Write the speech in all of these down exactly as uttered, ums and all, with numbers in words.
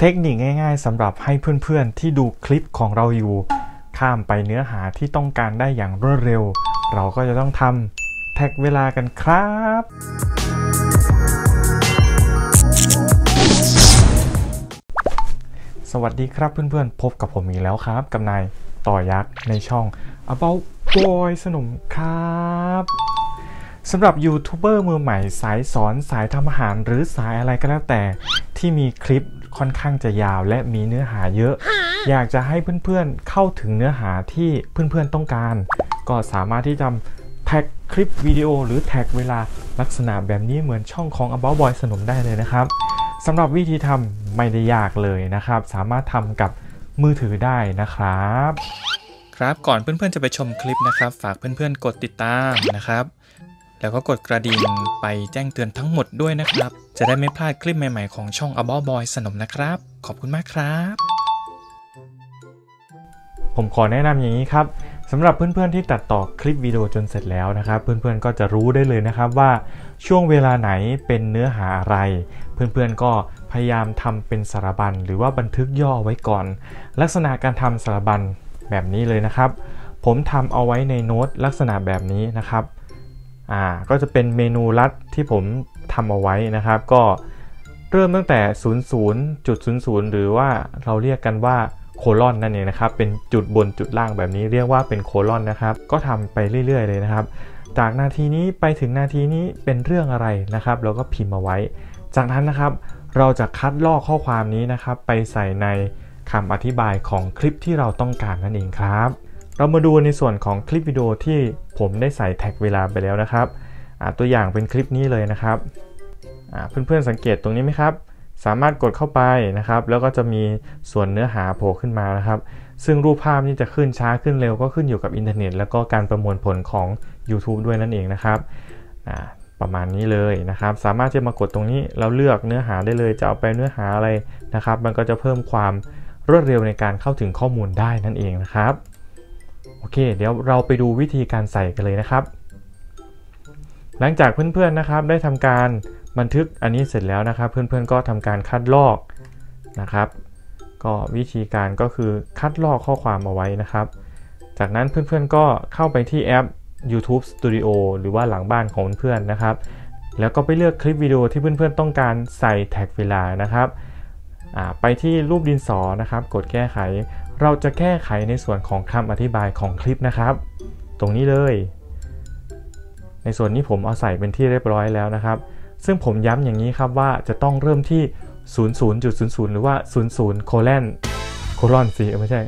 เทคนิคง่ายๆสำหรับให้เพื่อนๆที่ดูคลิปของเราอยู่ข้ามไปเนื้อหาที่ต้องการได้อย่างรวดเร็วเราก็จะต้องทำแท็กเวลากันครับสวัสดีครับเพื่อนๆพบกับผมอีกแล้วครับกับนายต่อยักษ์ในช่อง About Boy Sanom ครับสำหรับยูทูบเบอร์มือใหม่สายสอนสายทำอาหารหรือสายอะไรก็แล้วแต่ที่มีคลิปค่อนข้างจะยาวและมีเนื้อหาเยอะอยากจะให้เพื่อนๆเข้าถึงเนื้อหาที่เพื่อนๆต้องการก็สามารถที่จะแท็กคลิปวิดีโอหรือแท็กเวลาลักษณะแบบนี้เหมือนช่องของ About Boy Sanom ได้เลยนะครับสำหรับวิธีทำไม่ได้ยากเลยนะครับสามารถทำกับมือถือได้นะครับครับก่อนเพื่อนๆจะไปชมคลิปนะครับฝากเพื่อนๆกดติดตามนะครับแล้วก็กดกระดิ่งไปแจ้งเตือนทั้งหมดด้วยนะครับจะได้ไม่พลาดคลิปใหม่ๆของช่อง About Boy Sanom นะครับขอบคุณมากครับผมขอแนะนำอย่างนี้ครับสำหรับเพื่อนๆที่ตัดต่อคลิปวิดีโอจนเสร็จแล้วนะครับเพื่อนๆก็จะรู้ได้เลยนะครับว่าช่วงเวลาไหนเป็นเนื้อหาอะไรเพื่อนๆก็พยายามทำเป็นสารบัญหรือว่าบันทึกย่อไว้ก่อนลักษณะการทำสารบัญแบบนี้เลยนะครับผมทำเอาไว้ในโน้ตลักษณะแบบนี้นะครับก็จะเป็นเมนูลัดที่ผมทำเอาไว้นะครับก็เริ่มตั้งแต่ ศูนย์ศูนย์จุดศูนย์ศูนย์ หรือว่าเราเรียกกันว่าโคลอนนั่นเองนะครับเป็นจุดบนจุดล่างแบบนี้เรียกว่าเป็นโคลอนนะครับก็ทำไปเรื่อยๆเลยนะครับจากนาทีนี้ไปถึงนาทีนี้เป็นเรื่องอะไรนะครับเราก็พิมพ์เอาไว้จากนั้นนะครับเราจะคัดลอกข้อความนี้นะครับไปใส่ในคำอธิบายของคลิปที่เราต้องการนั่นเองครับเรามาดูในส่วนของคลิปวิดีโอที่ผมได้ใส่แท็กเวลาไปแล้วนะครับตัวอย่างเป็นคลิปนี้เลยนะครับเพื่อนๆสังเกตตรงนี้ไหมครับสามารถกดเข้าไปนะครับแล้วก็จะมีส่วนเนื้อหาโผล่ขึ้นมานะครับซึ่งรูปภาพนี่จะขึ้นช้าขึ้นเร็วก็ขึ้นอยู่กับอินเทอร์เน็ตแล้วก็การประมวลผลของ YouTube ด้วยนั่นเองนะครับประมาณนี้เลยนะครับสามารถจะมากดตรงนี้เราเลือกเนื้อหาได้เลยจะเอาไปเนื้อหาอะไรนะครับมันก็จะเพิ่มความรวดเร็วในการเข้าถึงข้อมูลได้นั่นเองนะครับโอเคเดี๋ยวเราไปดูวิธีการใส่กันเลยนะครับหลังจากเพื่อนๆนะครับได้ทำการบันทึกอันนี้เสร็จแล้วนะครับเพื่อนๆก็ทำการคัดลอกนะครับก็วิธีการก็คือคัดลอกข้อความเอาไว้นะครับจากนั้นเพื่อนๆก็เข้าไปที่แอป YouTube Studio หรือว่าหลังบ้านของเพื่อนๆนะครับแล้วก็ไปเลือกคลิปวิดีโอที่เพื่อนๆต้องการใส่แท็กเวลานะครับไปที่รูปดินสอนะครับกดแก้ไขเราจะแก้ไขในส่วนของคำอธิบายของคลิปนะครับตรงนี้เลยในส่วนนี้ผมเอาใส่เป็นที่เรียบร้อยแล้วนะครับซึ่งผมย้ำอย่างนี้ครับว่าจะต้องเริ่มที่ ศูนย์ศูนย์จุดศูนย์ศูนย์ หรือว่า ศูนย์ศูนย์ โคลอน โคลอนสิไม่ใช่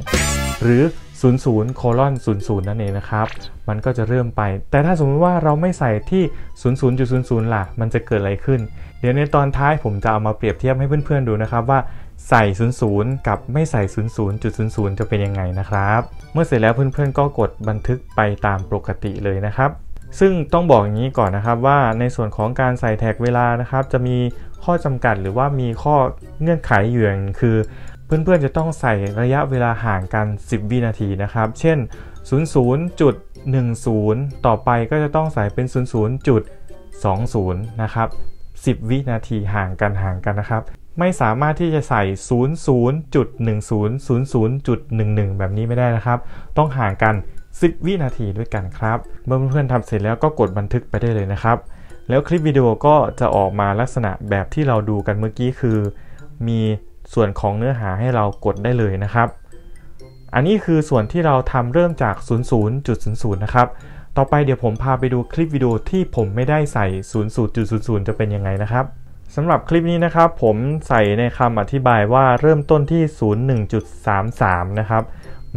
หรือ ศูนย์ศูนย์ โคลอน ศูนย์ศูนย์ นั่นเองนะครับมันก็จะเริ่มไปแต่ถ้าสมมติว่าเราไม่ใส่ที่ ศูนย์ศูนย์จุดศูนย์ศูนย์ ล่ะมันจะเกิดอะไรขึ้นเดี๋ยวในตอนท้ายผมจะเอามาเปรียบเทียบให้เพื่อนๆดูนะครับว่าใส่ ศูนย์ศูนย์ กับไม่ใส่ ศูนย์ศูนย์จุดศูนย์ศูนย์ จะเป็นยังไงนะครับเมื่อเสร็จแล้วเพื่อนๆก็กดบันทึกไปตามปกติเลยนะครับซึ่งต้องบอกอย่างนี้ก่อนนะครับว่าในส่วนของการใส่แท็กเวลานะครับจะมีข้อจำกัดหรือว่ามีข้อเงื่อนไขอยู่อย่างคือเพื่อนๆจะต้องใส่ระยะเวลาห่างกันสิบวินาทีนะครับเช่น ศูนย์ศูนย์จุดหนึ่งศูนย์ ต่อไปก็จะต้องใส่เป็น ศูนย์ศูนย์จุดสองศูนย์ นะครับสิบวินาทีห่างกันห่างกันนะครับไม่สามารถที่จะใส่ ศูนย์ศูนย์จุดหนึ่งศูนย์ ศูนย์ศูนย์จุดหนึ่งหนึ่ง แบบนี้ไม่ได้นะครับต้องห่างกันสิบวินาทีด้วยกันครับเมื่อเพื่อนๆทำเสร็จแล้วก็กดบันทึกไปได้เลยนะครับแล้วคลิปวิดีโอก็จะออกมาลักษณะแบบที่เราดูกันเมื่อกี้คือมีส่วนของเนื้อหาให้เรากดได้เลยนะครับอันนี้คือส่วนที่เราทำเริ่มจาก ศูนย์ศูนย์จุดศูนย์ศูนย์ นะครับต่อไปเดี๋ยวผมพาไปดูคลิปวิดีโอที่ผมไม่ได้ใส่ ศูนย์ศูนย์จุดศูนย์ศูนย์ จะเป็นยังไงนะครับสำหรับคลิปนี้นะครับผมใส่ในคำอธิบายว่าเริ่มต้นที่ ศูนย์หนึ่งจุดสามสาม นะครับ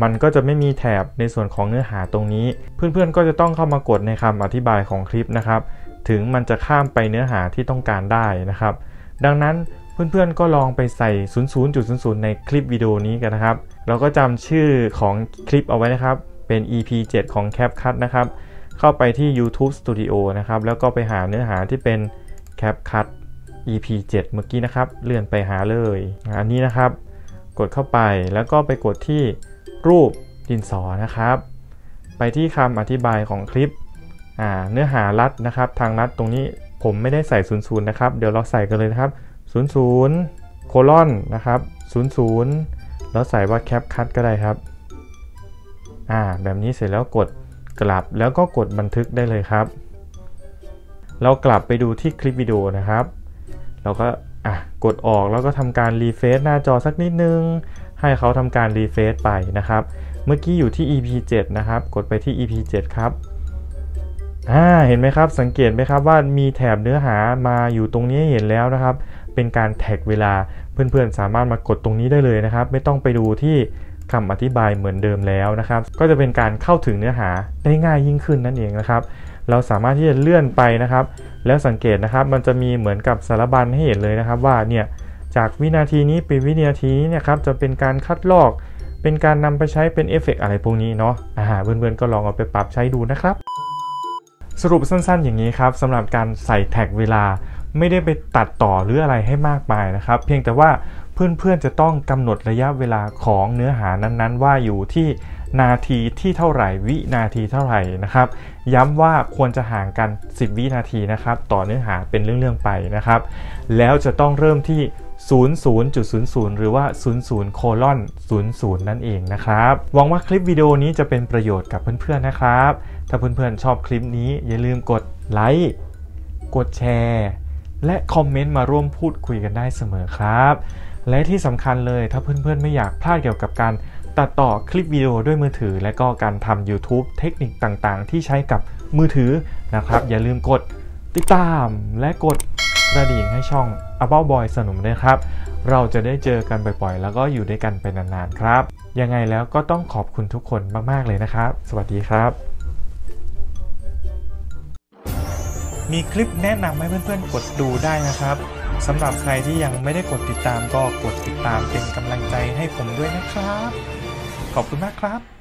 มันก็จะไม่มีแถบในส่วนของเนื้อหาตรงนี้เพื่อนๆก็จะต้องเข้ามากดในคำอธิบายของคลิปนะครับถึงมันจะข้ามไปเนื้อหาที่ต้องการได้นะครับดังนั้นเพื่อนๆก็ลองไปใส่ ศูนย์ศูนย์จุดศูนย์ศูนย์ ในคลิปวิดีโอนี้กันนะครับเราก็จำชื่อของคลิปเอาไว้นะครับเป็น อีพีเจ็ด ของ CapCut นะครับเข้าไปที่ YouTube Studio นะครับแล้วก็ไปหาเนื้อหาที่เป็น CapCut อีพีเจ็ด เมื่อกี้นะครับเลื่อนไปหาเลยอันนี้นะครับกดเข้าไปแล้วก็ไปกดที่รูปดินสอนะครับไปที่คำอธิบายของคลิปเนื้อหาลัดนะครับทางลัดตรงนี้ผมไม่ได้ใส่ ศูนย์ศูนย์ นะครับเดี๋ยวเราใส่กันเลยนะครับ ศูนย์ศูนย์ โคลอน นะครับ ศูนย์ ศูนย์แล้วใส่ว่า CapCut ก็ได้ครับอ่าแบบนี้เสร็จแล้วกดกลับแล้วก็กดบันทึกได้เลยครับเรากลับไปดูที่คลิปวิดีโอนะครับเราก็อ่ะกดออกแล้วก็ทำการรีเฟรชหน้าจอสักนิดนึงให้เขาทำการรีเฟรชไปนะครับเมื่อกี้อยู่ที่ อีพี เจ็ด นะครับกดไปที่ อีพี เจ็ด ครับอ่าเห็นไหมครับสังเกตไหมครับว่ามีแถบเนื้อหามาอยู่ตรงนี้เห็นแล้วนะครับเป็นการแท็กเวลาเพื่อนๆสามารถมากดตรงนี้ได้เลยนะครับไม่ต้องไปดูที่คำอธิบายเหมือนเดิมแล้วนะครับก็จะเป็นการเข้าถึงเนื้อหาได้ง่ายยิ่งขึ้นนั่นเองนะครับเราสามารถที่จะเลื่อนไปนะครับแล้วสังเกตนะครับมันจะมีเหมือนกับสารบัญให้เห็นเลยนะครับว่าเนี่ยจากวินาทีนี้ไปวินาทีนี้เนี่ยครับจะเป็นการคัดลอกเป็นการนำไปใช้เป็นเอฟเฟกต์อะไรพวกนี้เนาะอ่าเพื่อนๆก็ลองเอาไปปรับใช้ดูนะครับสรุปสั้นๆอย่างนี้ครับสำหรับการใส่แท็กเวลาไม่ได้ไปตัดต่อหรืออะไรให้มากมายนะครับเพียงแต่ว่าเพื่อนๆจะต้องกำหนดระยะเวลาของเนื้อหานั้นๆว่าอยู่ที่นาทีที่เท่าไหร่วินาทีเท่าไหร่นะครับย้ำว่าควรจะห่างกันสิบวินาทีนะครับต่อเนื้อหาเป็นเรื่องๆไปนะครับแล้วจะต้องเริ่มที่ ศูนย์ ศูนย์ ศูนย์ หรือว่า ศูนย์ ศูนย์ ศูนย์ นั่นเองนะครับหวังว่าคลิปวิดีโอนี้จะเป็นประโยชน์กับเพื่อนๆนะครับถ้าเพื่อนๆชอบคลิปนี้อย่าลืมกดไลค์กดแชร์และคอมเมนต์มาร่วมพูดคุยกันได้เสมอครับและที่สำคัญเลยถ้าเพื่อนๆไม่อยากพลาดเกี่ยวกับการตัดต่อคลิปวิดีโอด้วยมือถือและก็การทำ YouTube เทคนิคต่างๆที่ใช้กับมือถือนะครับอย่าลืมกดติดตามและกดกระดิ่งให้ช่อง About Boy Sanom ด้วยครับเราจะได้เจอกันบ่อยๆแล้วก็อยู่ด้วยกันไปนานๆครับยังไงแล้วก็ต้องขอบคุณทุกคนมากๆเลยนะครับสวัสดีครับมีคลิปแนะนำให้เพื่อนๆกดดูได้นะครับสำหรับใครที่ยังไม่ได้กดติดตามก็กดติดตามเป็นกำลังใจให้ผมด้วยนะครับขอบคุณมากครับ